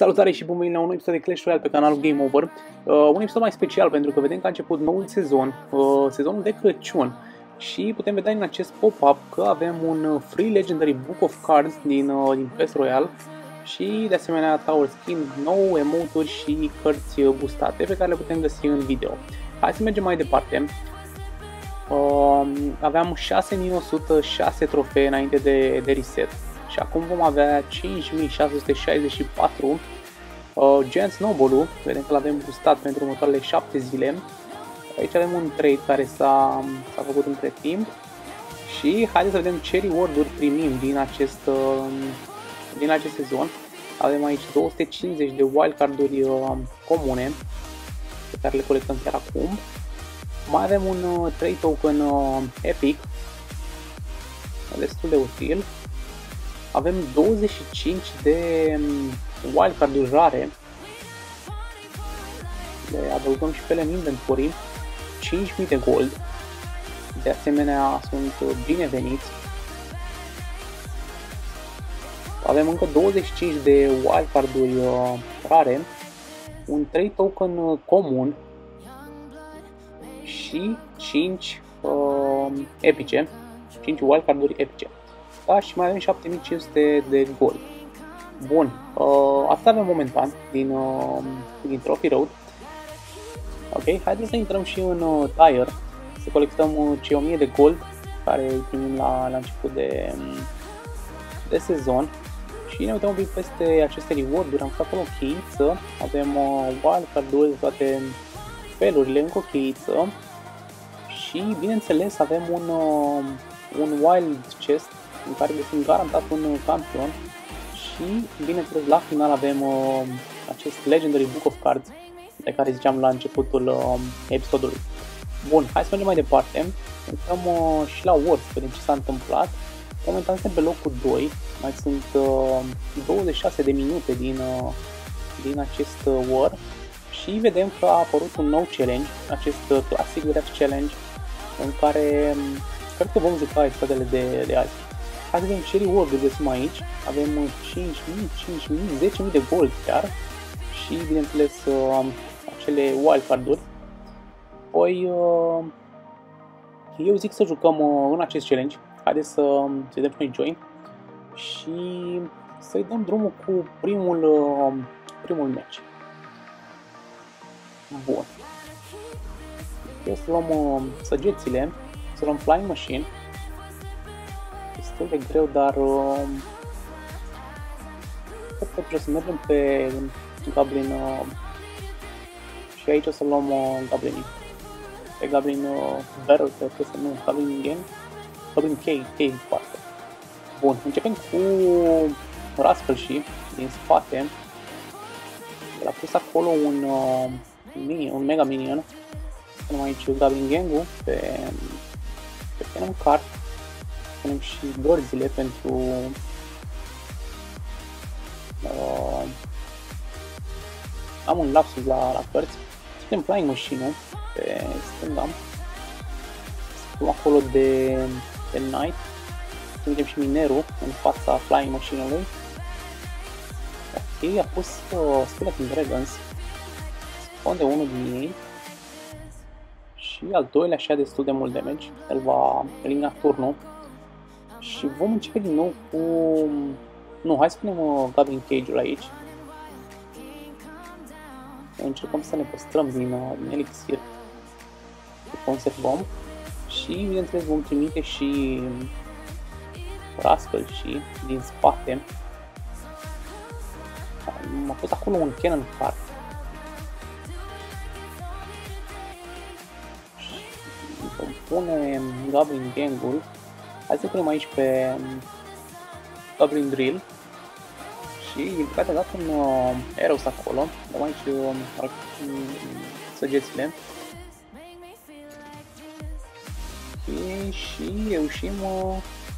Salutare și bun venit la un nou episod de Clash Royale pe canalul Game Over. Un episod mai special pentru că vedem că a început noul sezon, sezonul de Crăciun. Și putem vedea în acest pop-up că avem un Free Legendary Book of Cards din Clash Royale. Și de asemenea Tower Skin nou, emote-uri și cărți boostate pe care le putem găsi în video. Hai să mergem mai departe. Aveam 6106 trofee înainte de reset. Și acum vom avea 5664. Giant Snowball-ul, vedem că l-avem boostat pentru următoarele 7 zile. Aici avem un trade care s-a făcut între timp. Și haideți să vedem ce reward-uri primim din acest sezon. Avem aici 250 de wildcard-uri comune pe care le colectăm chiar acum. Mai avem un trade token epic, destul de util. Avem 25 de wildcard-uri rare, le adăugăm și pe ele în inventory, 5000 de gold, de asemenea sunt bineveniți. Avem încă 25 de wildcard-uri rare, un trade token comun și 5 epice, 5 wildcard-uri epice. Da, și mai avem 7500 de gold. Bun, asta avem momentan din Trophy Road. Ok, haideți să intrăm și în Tire, să colectăm cei 1000 de gold care îi primim la început de sezon. Și ne uităm un pic peste aceste reward-uri, am făcut acolo o cheiță, avem wildcard-uri de toate felurile, încă o cheiță. Și bineînțeles avem un Wild Chest în care găsim garantat un campion și, bineînțeles, la final avem acest Legendary Book of Cards de care ziceam la începutul episodului. Bun, hai să mergem mai departe. Uităm și la World, vedem ce s-a întâmplat. Momentan suntem pe locul 2, mai sunt 26 de minute din acest World și vedem că a apărut un nou challenge, acest Classic Challenge, în care cred că vom juca episodele de azi. Hai să vedem ce reward-uri găsim aici, avem 5.000, 10.000 de gold chiar și bineînțeles acele wildcard-uri. Păi eu zic să jucăm în acest challenge, haideți să dăm noi join și să-i dăm drumul cu primul match. Bun, eu să luăm săgețile, să luăm Flying Machine. Destul de greu, dar trebuie să mergem pe Goblin și aici o să luăm Goblin. Pe Goblin Barrel, cred că se numește Goblin Gang, Goblin Cage, poate. Bun, începem cu Rascal și din spate. El a pus acolo un Mega Minion. Punem aici Goblin Gang-ul pe Cannon Cart. Punem și dorzile pentru am un lapsus la cărți. Suntem Flying Machine pe stânga. Suntem acolo de Knight. Suntem și minerul în fața Flying Machine-ului. Ok, a pus Skeleton Dragons. Sconde unul din ei. Și al doilea și-a destul de mult damage. El va elimina turnul. Și vom începe din nou cu... Nu, hai să punem Goblin Cage-ul aici. Încercăm să ne păstrăm din elixir. Să conservăm. Și, bineînțeles, vom trimite și Rascal și din spate. M-a pus acolo un Cannon Cart. Și vom pune Goblin Gang-ul. Hai să punem aici pe Goblin Drill și din păcate a dat un arrows acolo, dăm aici săgețile și reușim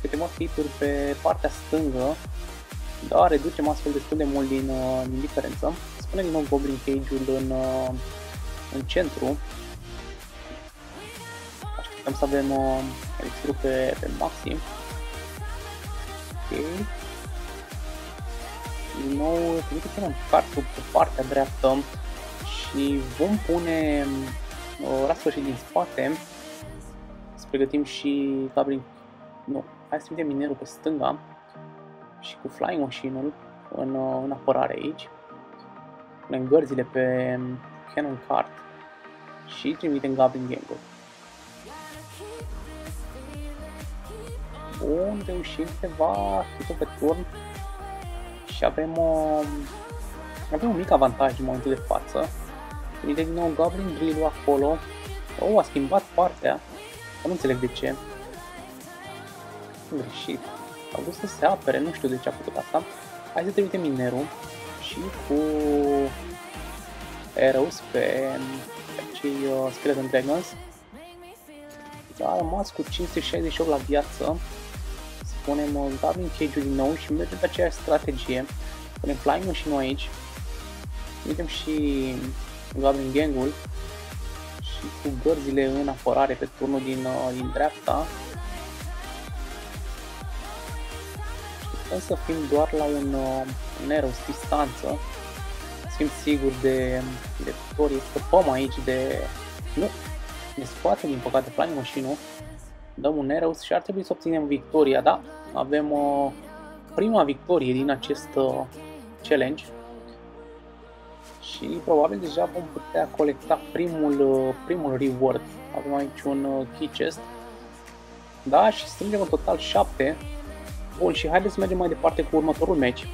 câteva hit-uri pe partea stângă, dar reducem astfel destul de mult din diferență. Spune din nou Goblin Cage-ul în centru. Așteptăm să avem elixirul pe maxim. Ok. din nou, trimite Cannon Cartul pe partea dreaptă și vom pune Rascal și din spate. Să pregătim și Goblin... Nu, hai să vedem minerul pe stânga și cu Flying Machine-ul în apărare aici. Punem gărzile pe Cannon Cart și trimitem Goblin Gang-ul. Bun, reușim ceva, tot pe turn și avem un mic avantaj în momentul de față. Trimitem din nou Goblin Drill-ul acolo. Oh, a schimbat partea, nu înțeleg de ce. Greșit, au vrut să se apere, nu știu de ce a putut asta. Hai să trimitem minerul și cu arrows pe cei Skeleton Dragons. A rămas cu 568 la viață. Să punem Goblin Cage-ul din nou și mergem pe aceeași strategie. Punem Flying Machine aici. Vedem și Goblin Gang-ul și cu gărzile în apărare pe turnul din dreapta. Putem să fim doar la un arrows distanță. Să fim siguri de victorie. Scăpăm aici de... Nu! Ne scoate din păcate Flying Machine-ul. Dăm un arrows și ar trebui să obținem victoria, da? Avem prima victorie din acest challenge. Și probabil deja vom putea colecta primul reward. Avem aici un key chest. Da, și strângem în total 7. Bun, și haideți să mergem mai departe cu următorul meci.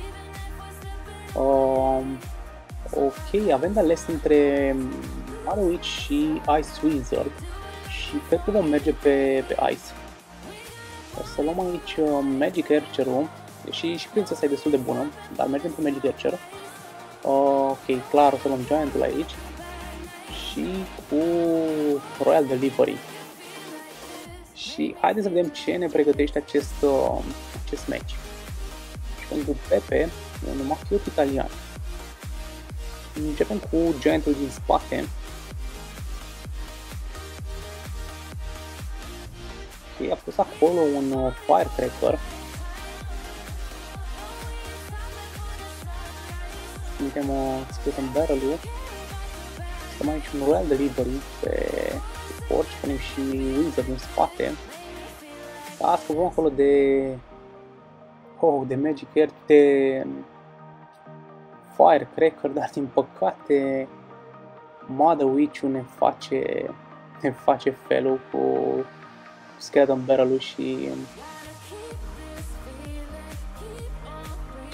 Ok, avem de ales între Mother Witch și Ice Wizard și cred că vom merge pe Ice. O să luăm aici Magic Archer-ul, deși și prințesa e destul de bună, dar mergem pe Magic Archer. Ok, clar, o să luăm Giant-ul aici și cu Royal Delivery. Și haideți să vedem ce ne pregătește acest match. Și pentru Pepe, un mafiot italian. Începem cu Giant-ul din spate. Și a pus acolo un Firecracker. Suntem o Skeleton Barrel-ul. Suntem aici un Royal Delivery pe porci. Punem și Wizard în spate. Da, scăpăm acolo de Magic Air, de Firecracker, dar din păcate Mother Witch-ul ne face felul cu Skeleton Barrel-ul și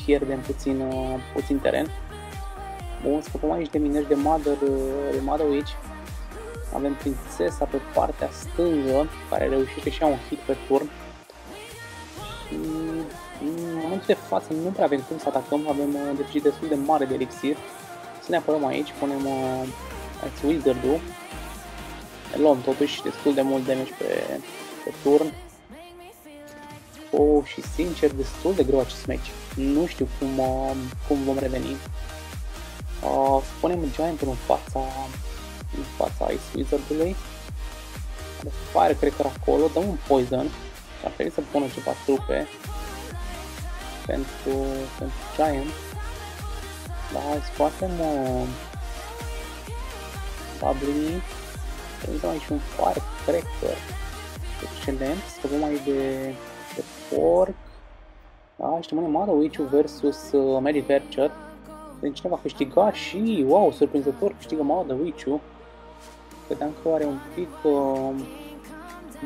pierdem puțin teren. Bun, scăpăm aici de mineri de Mother Witch. Avem prințesa pe partea stângă, care reușește și ea un hit pe turn. Și în momentul de față nu prea avem cum să atacăm, avem deficit destul de mare de elixir. Să ne apărăm aici, punem Ice Wizard-ul. Ne luăm totuși destul de mult damage pe turn. Oh, și sincer, destul de greu acest match. Nu știu cum vom reveni. Punem Giant-ul în fața Ice Wizard-ului. Fire, cred că acolo, dăm un Poison. Și ar trebui să pună ceva trupe pentru Giant. Da, scoatem Goblin. Trebuie aici un Firecracker. Excelent, scăpăm aici de porc. Da, și rămâne Mother Witch-ul versus Magic Archer. Deci cineva va câștiga și, wow, surprinzător, câștigă Mother Witch-ul. Credeam că are un pic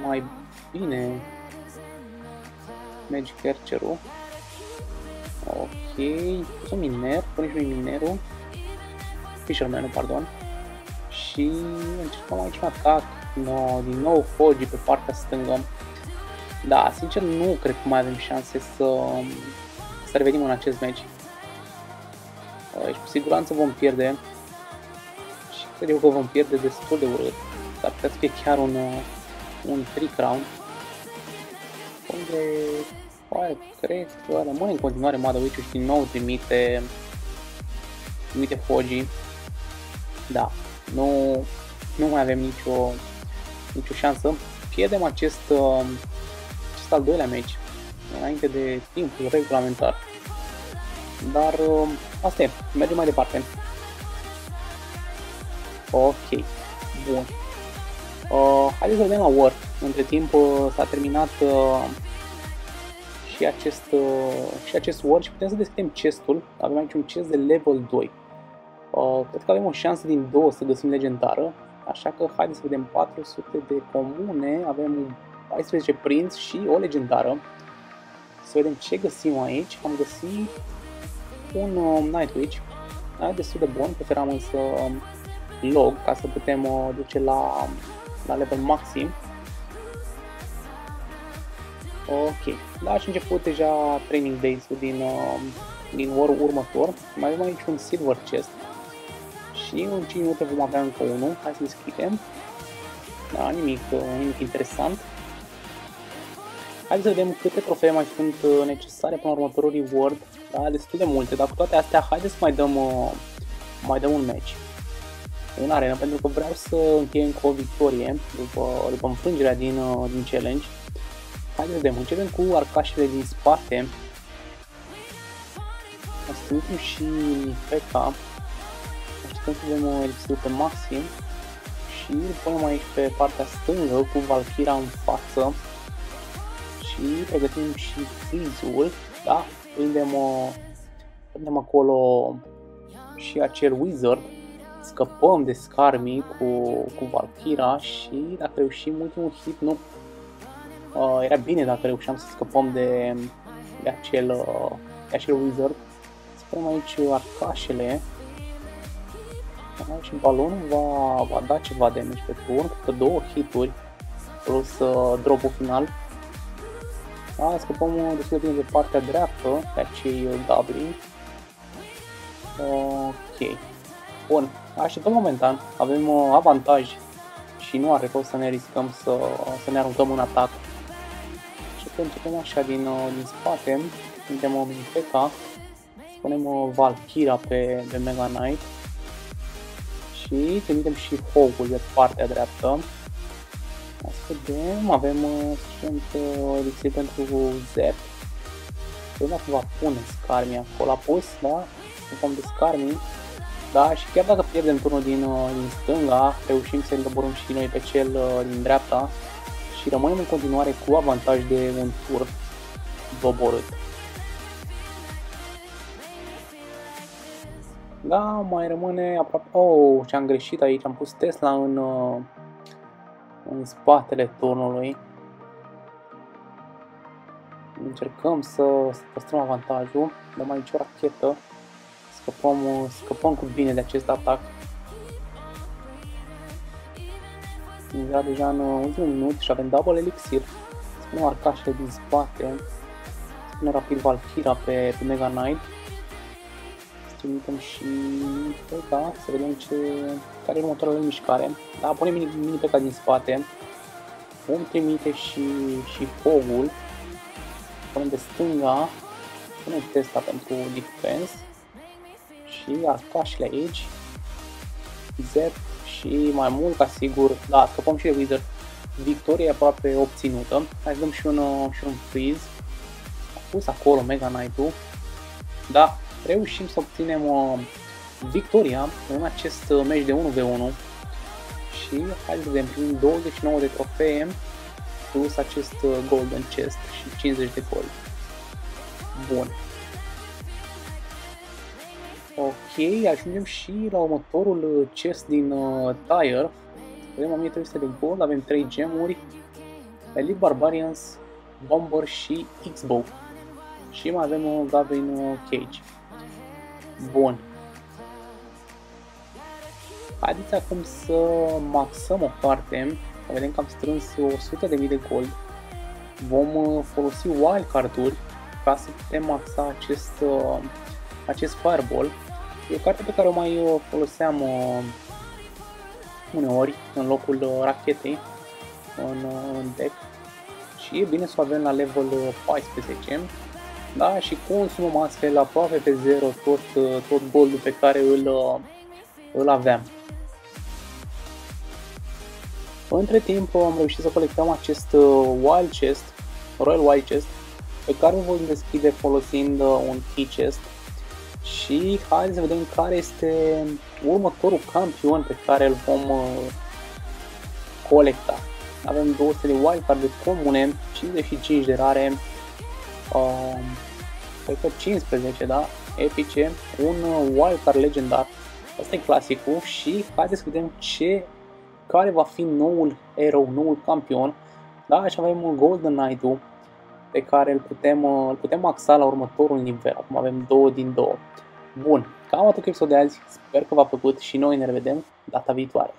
mai bine Magic Archer-ul. Ok, pus un miner, punem și minerul, Fisherman-ul, pardon. Și încercăm aici un atac, no, din nou Fogi pe partea stângă. Da, sincer nu cred că mai avem șanse să revenim în acest match. Și cu siguranță vom pierde. Și cred eu că vom pierde destul de urât. S-ar putea să fie chiar un trick round. Unde... cred că rămâne în continuare Mother Witch și din nou trimite Fogii. Da, nu mai avem nicio șansă. Pierdem acest al doilea meci înainte de timpul regulamentar. Dar asta e, mergem mai departe. Ok, bun. Haideți să vedem la War. Între timp s-a terminat și acest War și putem să deschidem chestul. Avem aici un chest de level 2. Cred că avem o șansă din 2 să găsim legendară. Așa că haideți să vedem 400 de comune, avem 14 prinți și o legendară. Să vedem ce găsim aici. Am găsit un Nightwitch. Destul de bun, preferam însă log ca să putem duce la level maxim. Ok, da, și început deja training days-ul din war-ul următor. Mai avem aici un Silver Chest. Și în 5 minute vom avea încă unul. Hai să deschidem. Da, nimic interesant. Hai să vedem câte trofee mai sunt necesare până la următorul reward. Da, destul de multe, dar cu toate astea haideți să mai dăm un match în arena, pentru că vreau să încheiem cu o victorie după înfrângerea din challenge. Hai să vedem, începem cu arcașele din spate. Suntem și Pekka. Așteptăm să vedem elipsul pe maxim și îl punem aici pe partea stângă cu Valkyria în față. Și pregătim și freeze-ul, da, prindem acolo și acel Wizard, scăpăm de Skarmy cu Valkyria și dacă reușim ultimul hit, nu, era bine dacă reușeam să scăpăm de acel Wizard. Să punem aici arcașele, da, și balonul va da ceva damage pe turn, cu 2 hituri plus drop-ul final. Da, scăpăm destul de bine de partea dreaptă pe acei Goblin. Ok. Bun, așteptăm momentan. Avem avantaj și nu are rost să ne riscăm să ne aruncăm un atac. Și începem așa din spate. Suntem o Pekka. Punem Valkyria pe Mega Knight. Și trimitem și Hogul de partea dreaptă. Vedem, avem elixir pentru Zep. Vedem dacă va pune Skarmy acolo. A pus, da? Scăpăm de Skarmy. Da, și chiar dacă pierdem turnul din stânga, reușim să îndăborăm și noi pe cel din dreapta și rămânem în continuare cu avantaj de un tur doborât. Da, mai rămâne aproape... Oh, ce-am greșit aici, am pus Tesla în spatele turnului. Încercăm să păstrăm avantajul, dăm aici o rachetă, scăpăm cu bine de acest atac. Era deja în ultimul minut și avem double elixir. Spune arcașele din spate, spune rapid Valkyria pe Mega Knight. Trimitem și Pekka, să vedem care e următoarea lui mișcare. Da, punem mini Pekka din spate. Vom trimite și Fogul. Punem de stânga. Punem Tesla pentru defense. Și arcașile aici. Zep și mai mult ca sigur. Da, scăpăm și de Wizard. Victoria e aproape obținută. Hai să dăm și un freeze. A pus acolo Mega Knight-ul. Da, reușim să obținem victoria în acest meci de 1v1 și hai să vedem, primim 29 de trofee plus acest Golden Chest și 50 de gold. Bun. Ok, ajungem și la următorul chest din Tire. Avem 1300 de gold, avem 3 gemuri, Elite Barbarians, Bomber și X-Bow. Și mai avem un Goblin Cage. Bun. Haideți acum să maxăm o carte. Vedem că am strâns 100.000 de gold. Vom folosi wildcard-uri ca să putem maxa acest fireball. E o carte pe care o mai foloseam uneori în locul rachetei în deck. Și e bine să o avem la level 14. Da, și consumăm astfel aproape pe zero tot goldul pe care îl aveam. Între timp am reușit să colectăm acest Wild Chest, Royal Wild Chest, pe care îl vom deschide folosind un Key Chest și hai să vedem care este următorul campion pe care îl vom colecta. Avem 200 de wildcard-uri comune, 55 de rare, cred că 15, da, epice, un wildcard legendar, asta e clasicul, și haideți să vedem care va fi noul erou, noul campion. Da, așa avem un Golden Knight-ul pe care îl putem axa la următorul nivel. Acum avem 2 din 2. Bun, cam atât cu episodul de azi, sper că v-a plăcut și noi ne revedem data viitoare.